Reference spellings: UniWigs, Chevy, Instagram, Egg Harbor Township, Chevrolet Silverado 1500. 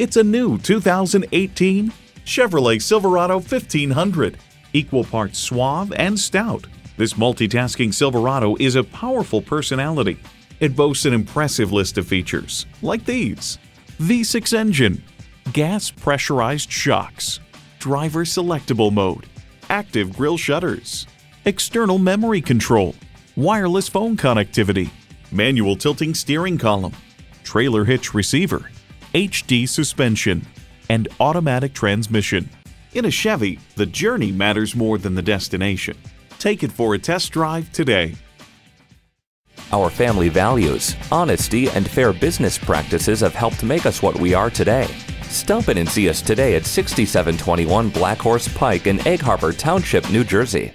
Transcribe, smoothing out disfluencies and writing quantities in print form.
It's a new 2018 Chevrolet Silverado 1500, equal parts suave and stout. This multitasking Silverado is a powerful personality. It boasts an impressive list of features, like these: V6 engine, gas pressurized shocks, driver selectable mode, active grille shutters, external memory control, wireless phone connectivity, manual tilting steering column, trailer hitch receiver, HD suspension, and automatic transmission. In a Chevy, the journey matters more than the destination. Take it for a test drive today. Our family values, honesty, and fair business practices have helped make us what we are today. Stop in and see us today at 6721 Black Horse Pike in Egg Harbor Township, New Jersey.